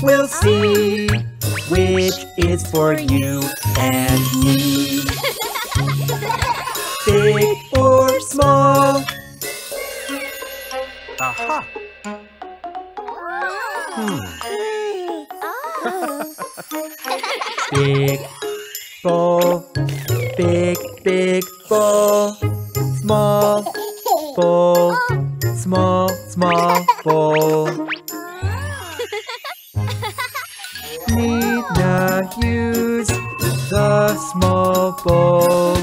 We'll see which is for you and me. Big or small. Aha! Big ball, big ball, small ball, small ball. Nina, use the small ball.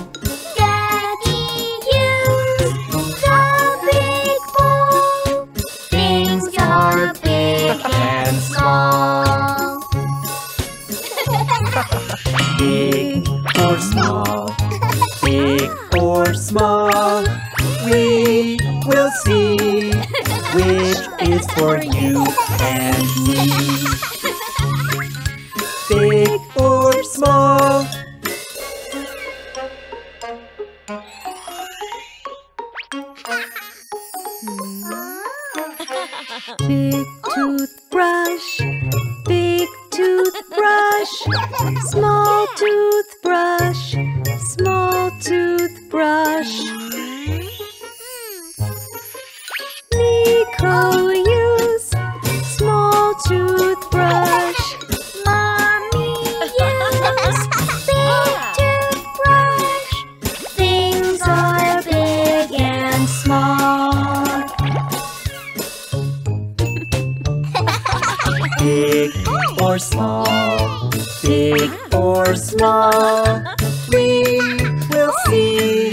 Daddy, use the big ball. Things are big and small. Big or small, big or small, we will see which is for you and me. Big or small. Big toothbrush, small toothbrush, small toothbrush. Nico, use small toothbrush. Big or small, big or small, we will see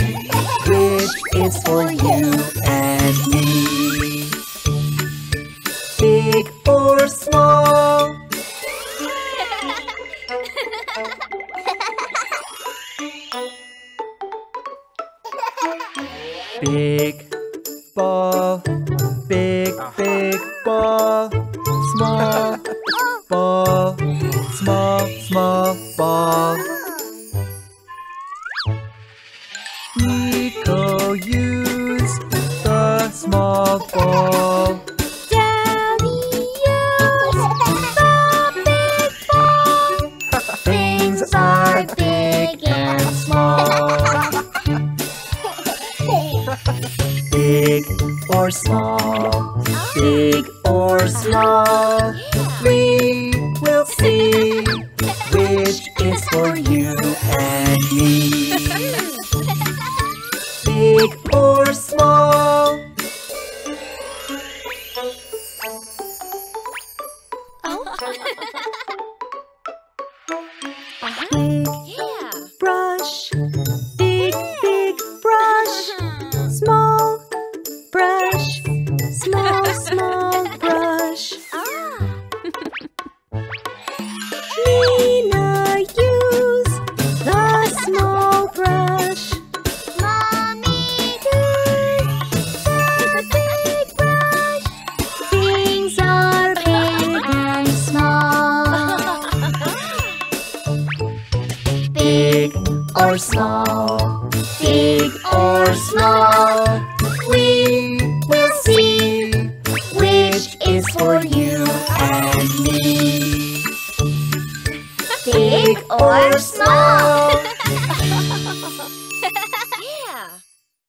which is for you and me. Big or small. Big ball, big ball, small ball, small ball. Nico, use the small ball. Daddy, use the big ball. Things are big and small. Big or small, big or small, we will see which is for you and me. Big or small. Big brush, big brush. Small brush, small brush. Nina, use the small brush. Mommy, use the big brush. Things are big and small. Big or small, big or small, we will see which is for you and me. Big or small.